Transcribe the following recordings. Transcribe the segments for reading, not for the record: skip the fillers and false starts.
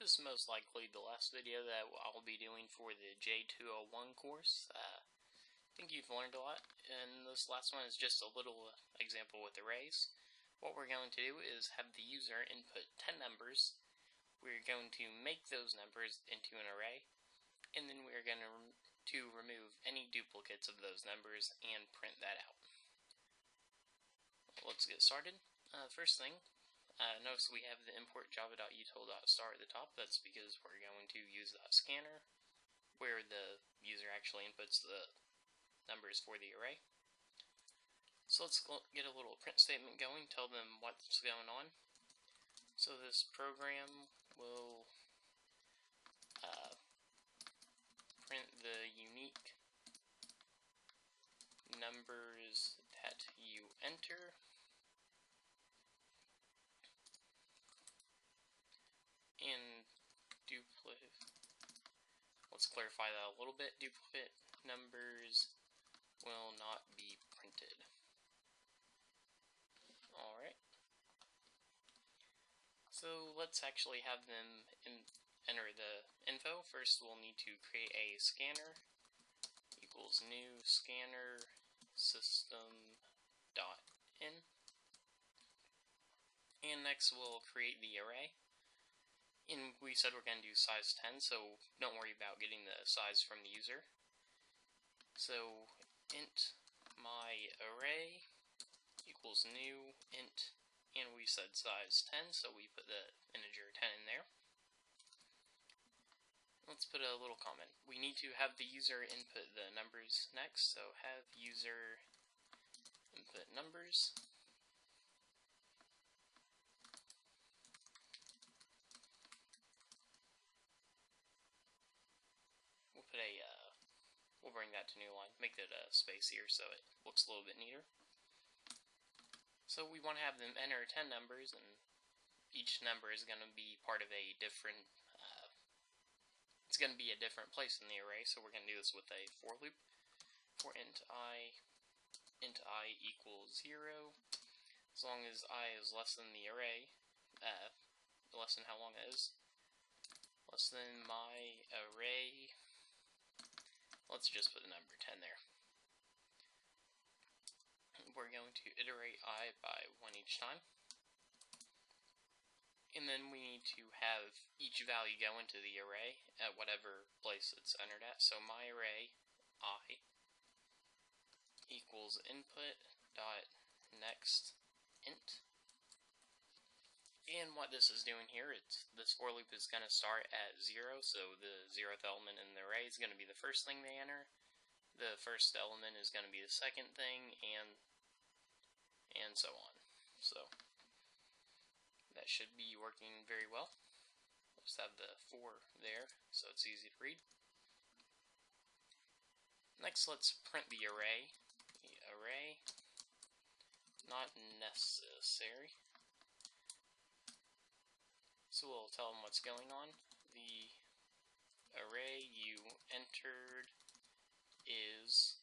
This is most likely the last video that I'll be doing for the J201 course. I think you've learned a lot, and this last one is just a little example with arrays. What we're going to do is have the user input 10 numbers. We're going to make those numbers into an array, and then we're going to remove any duplicates of those numbers and print that out. Let's get started. First thing, notice we have the import java.util.star at the top. That's because we're going to use that scanner where the user actually inputs the numbers for the array. So let's get a little print statement going, tell them what's going on. So this program will print the unique numbers that you enter, and duplicate, let's clarify that a little bit, duplicate numbers will not be printed. Alright, so let's actually have them enter the info. First we'll need to create a scanner, equals new scanner system.in, and next we'll create the array. And we said we're going to do size 10, so don't worry about getting the size from the user. So int my array equals new int, and we said size 10, so we put the integer 10 in there. Let's put a little comment. We need to have the user input the numbers next, so have user input numbers. We'll put a, we'll bring that to new line, make that a space here so it looks a little bit neater. So we want to have them enter 10 numbers, and each number is going to be part of a different, it's going to be a different place in the array, so we're going to do this with a for loop. For int I equals 0, as long as I is less than the array, less than how long it is, less than my array, let's just put the number 10 there. We're going to iterate I by 1 each time. And then we need to have each value go into the array at whatever place it's entered at. So my array I equals input dot next int. And what this is doing here, this for loop is going to start at 0, so the 0th element in the array is going to be the first thing they enter. The first element is going to be the second thing, and so on. So that should be working very well. Let's have the 4 there, so it's easy to read. Next, let's print the array. The array, not necessary. So we'll tell them what's going on. The array you entered is,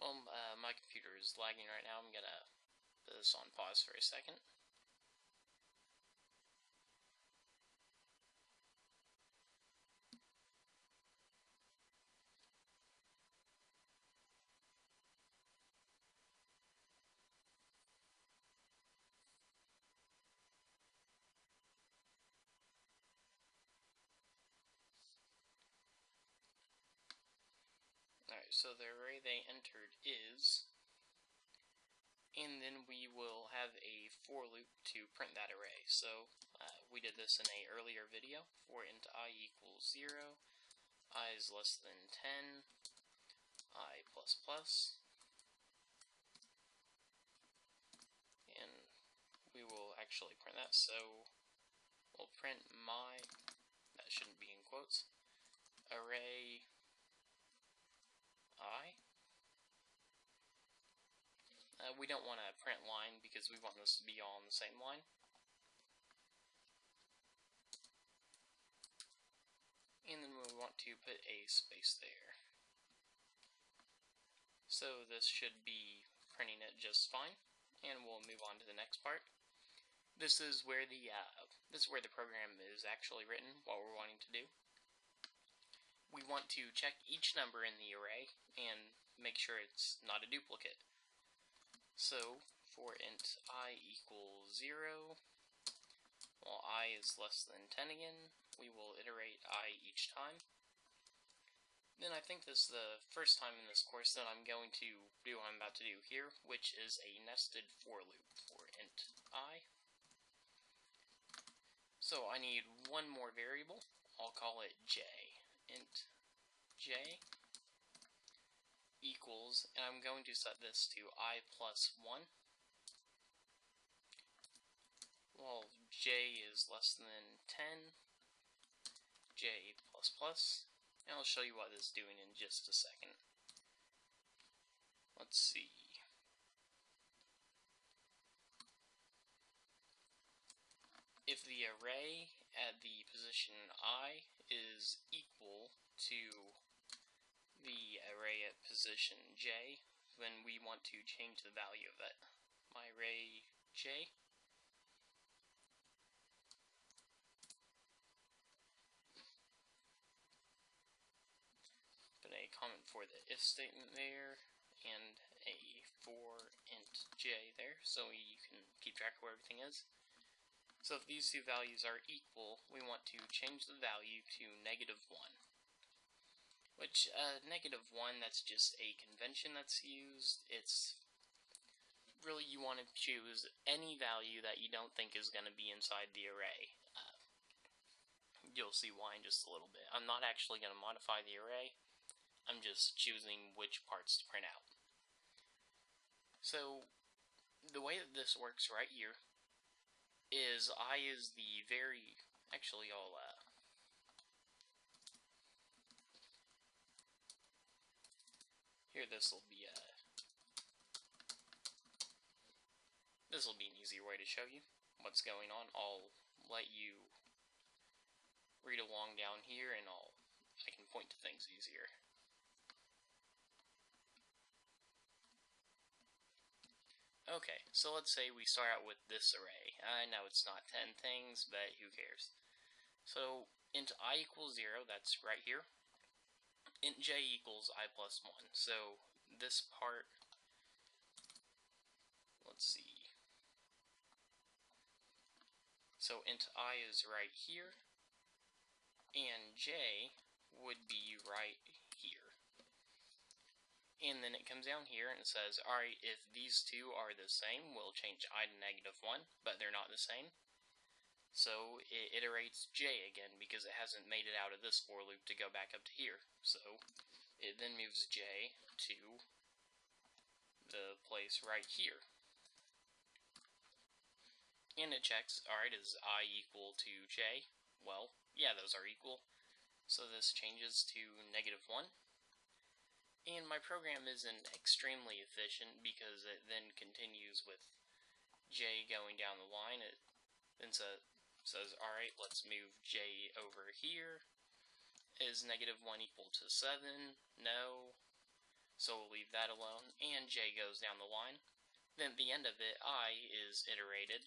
well, my computer is lagging right now. I'm gonna put this on pause for a second. Alright, so the array they entered is, and then we will have a for loop to print that array. So we did this in an earlier video, for int I equals 0, I is less than 10, I plus plus, and we will actually print that, so we'll print my, that shouldn't be in quotes, array I. We don't want to print line because we want this to be all on the same line. And then we want to put a space there. So this should be printing it just fine. And we'll move on to the next part. This is where the this is where the program is actually written. What we're wanting to do, we want to check each number in the array and make sure it's not a duplicate. So for int I equals 0, while I is less than 10 again, we will iterate I each time. Then I think this is the first time in this course that I'm going to do what I'm about to do here, which is a nested for loop for int I. So I need one more variable. I'll call it j. Int j equals, and I'm going to set this to I plus 1. While j is less than 10, j plus plus. And I'll show you what this is doing in just a second. Let's see. If the array at the position I is equal to the array at position j, then we want to change the value of it. My array j a comment for the if statement there, and a for int j there, so you can keep track of where everything is. So if these two values are equal, we want to change the value to -1. Which, -1, that's just a convention that's used. It's really, you want to choose any value that you don't think is going to be inside the array. You'll see why in just a little bit. I'm not actually going to modify the array. I'm just choosing which parts to print out. So the way that this works right here is I is the very... Actually, I'll... Here this will be an easier way to show you what's going on. I'll let you read along down here and I can point to things easier. Okay, so let's say we start out with this array. I know it's not 10 things, but who cares? So int I equals 0, that's right here. Int j equals I plus 1. So this part, let's see. So int I is right here, and j would be right here. And then it comes down here and it says, alright, if these two are the same, we'll change I to -1, but they're not the same. So it iterates j again, because it hasn't made it out of this for loop to go back up to here. So it then moves j to the place right here. And it checks, alright, is I equal to j? Well, yeah, those are equal. So this changes to -1. And my program isn't extremely efficient because it then continues with j going down the line. It then says, alright, let's move j over here. Is -1 equal to 7? No. So we'll leave that alone. And j goes down the line. Then at the end of it, I is iterated.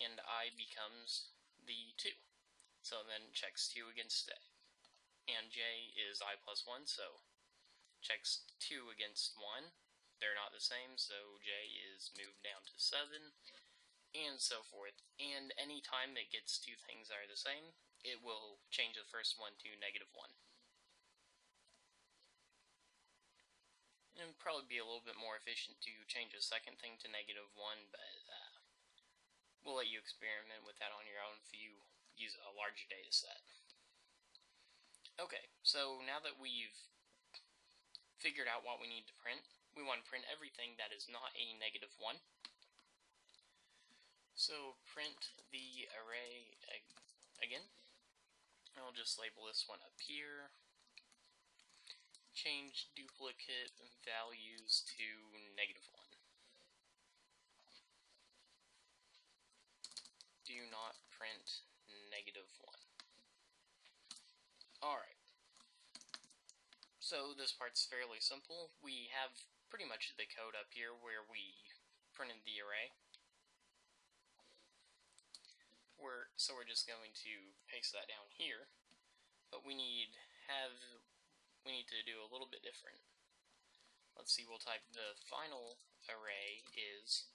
And I becomes the 2. So then checks 2 against it. And j is I plus 1, so... Checks 2 against 1, they're not the same, so j is moved down to 7, and so forth. And any time it gets two things that are the same, it will change the first one to -1. It would probably be a little bit more efficient to change the second thing to -1, but we'll let you experiment with that on your own if you use a larger data set. Okay, so now that we've figured out what we need to print. We want to print everything that is not a -1. So print the array again. I'll just label this one up here. Change duplicate values to -1. Do not print -1. Alright. So this part's fairly simple. We have pretty much the code up here where we printed the array. So we're just going to paste that down here, but we need to do a little bit different. Let's see, we'll type the final array is,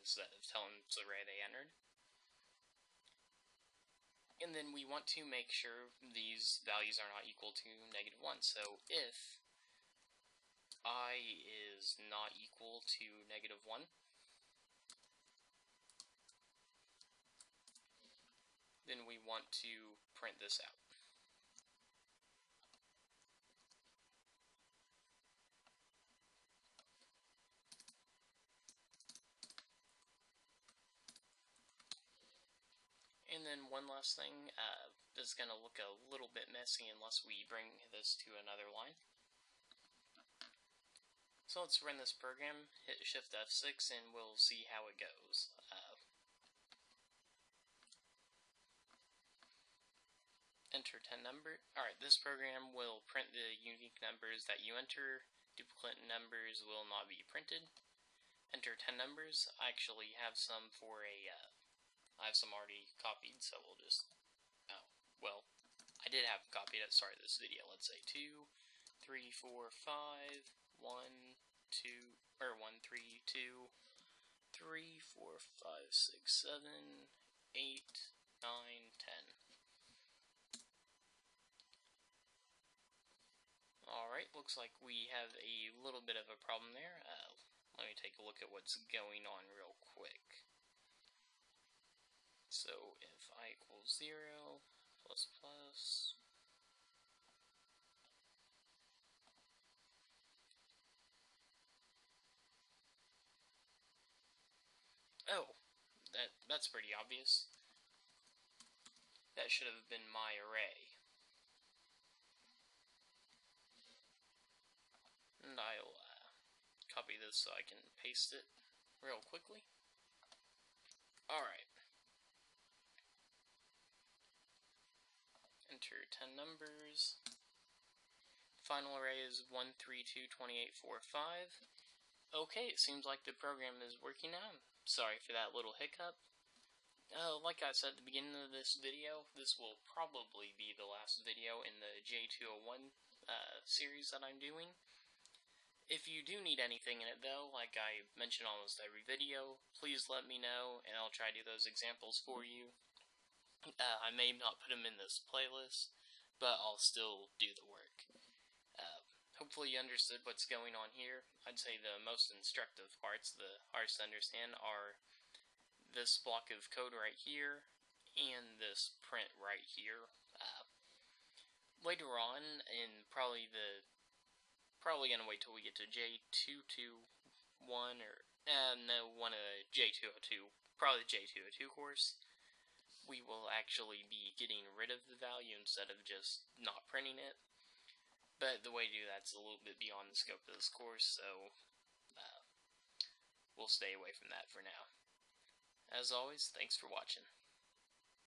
instead of telling the array they entered. And then we want to make sure these values are not equal to -1. So if I is not equal to -1, then we want to print this out. And then one last thing, this is going to look a little bit messy unless we bring this to another line. So let's run this program, hit Shift F6, and we'll see how it goes. Enter 10 number. Alright, this program will print the unique numbers that you enter. Duplicate numbers will not be printed. Enter 10 numbers. I actually have some for a, I have some already copied, so we'll just, I did have copied at the start of this video. Let's say 2, 3, 4, 5, 1, 2, or 1, 3, 2, 3, 4, 5, 6, 7, 8, 9, 10. Alright, looks like we have a little bit of a problem there. Let me take a look at what's going on real quick. So if I equals 0, plus, oh, that's pretty obvious. That should have been my array. And I'll copy this so I can paste it real quickly. Alright. Enter 10 numbers. Final array is 1, 3, 2, 28, 4, 5. Okay, it seems like the program is working now. Sorry for that little hiccup. Like I said at the beginning of this video, this will probably be the last video in the J201 series that I'm doing. If you do need anything in it though, like I mention almost every video, please let me know and I'll try to do those examples for you. I may not put them in this playlist, but I'll still do the work. Hopefully you understood what's going on here. I'd say the most instructive parts, the hardest to understand, are this block of code right here, and this print right here. Later on, and probably gonna wait till we get to J221, or, no, one of the J202, probably the J202 course, we will actually be getting rid of the value instead of just not printing it. But the way to do that's a little bit beyond the scope of this course, so we'll stay away from that for now. As always, thanks for watching.